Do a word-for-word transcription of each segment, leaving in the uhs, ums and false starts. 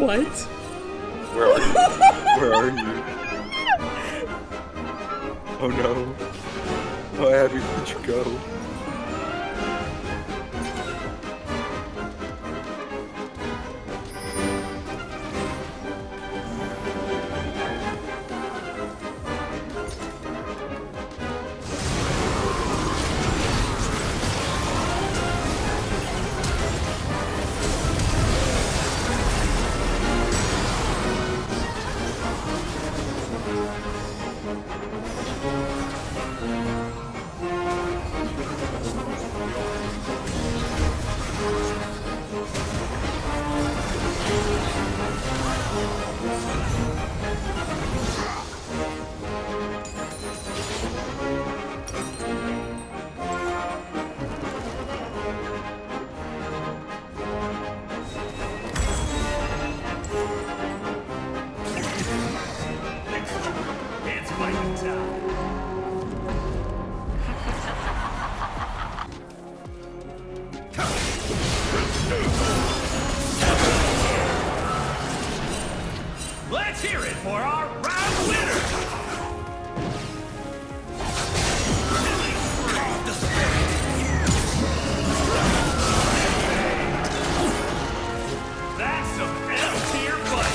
What? Where are you? Where are you? Oh no. Oh, Abby, where'd you go? Let's hear it for our round winner! Release the spirit! That's some L-tier play!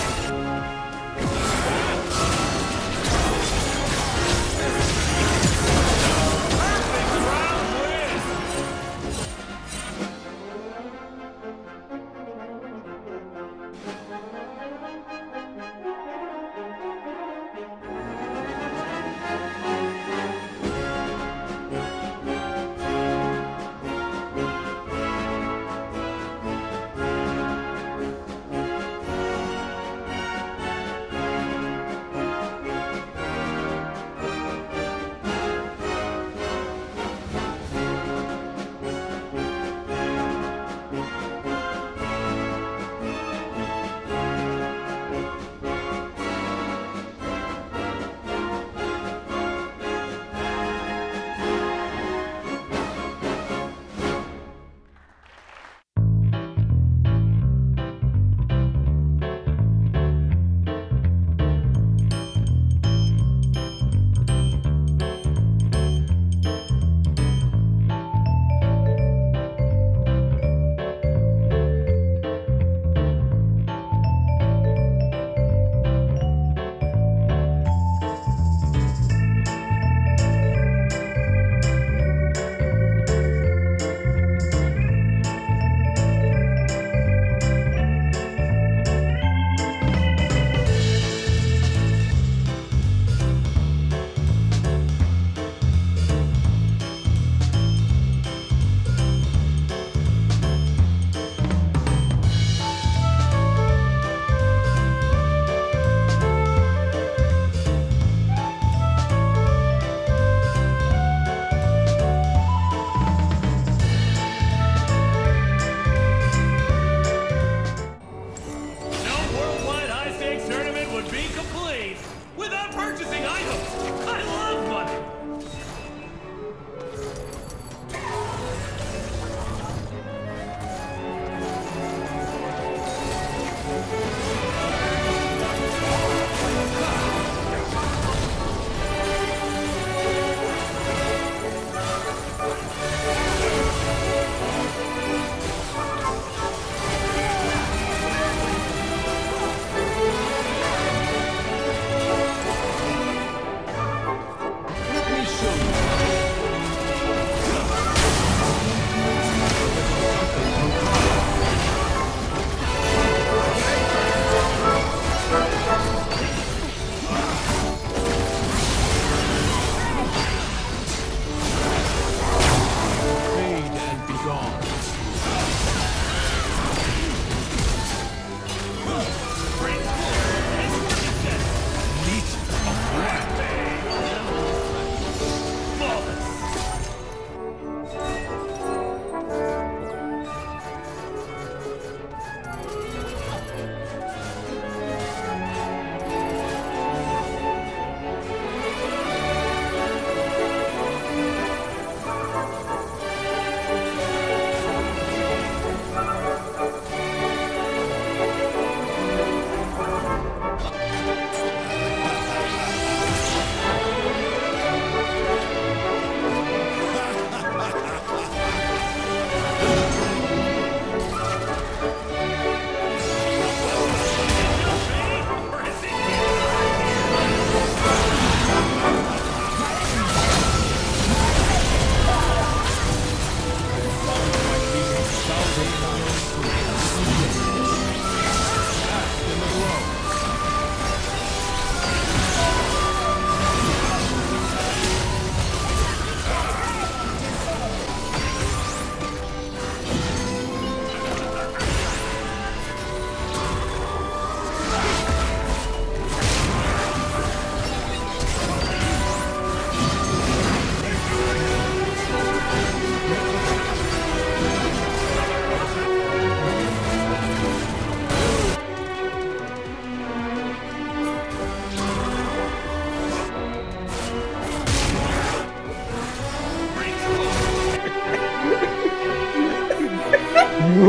I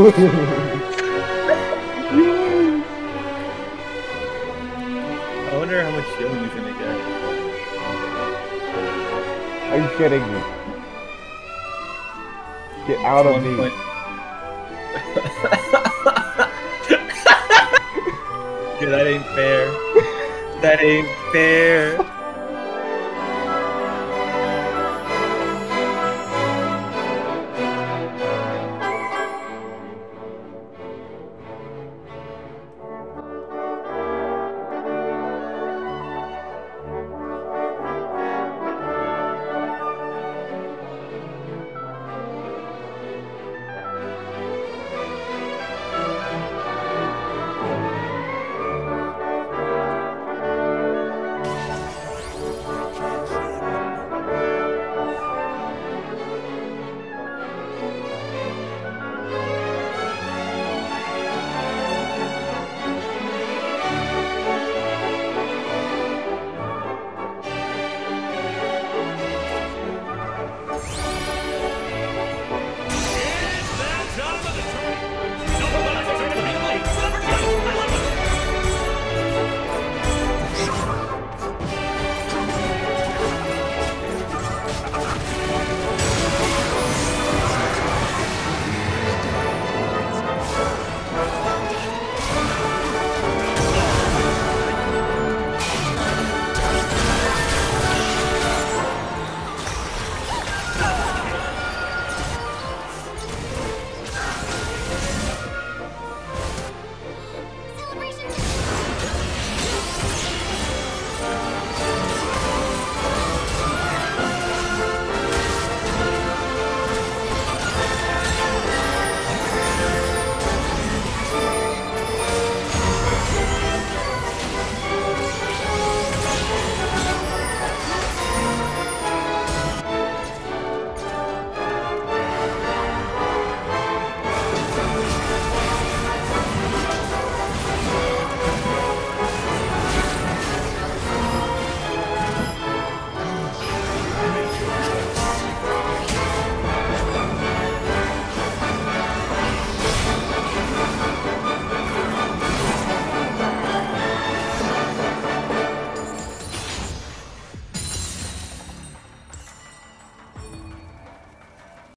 wonder how much shield he's gonna get. Are you kidding me? Get out of me. Dude, that ain't fair. That ain't fair.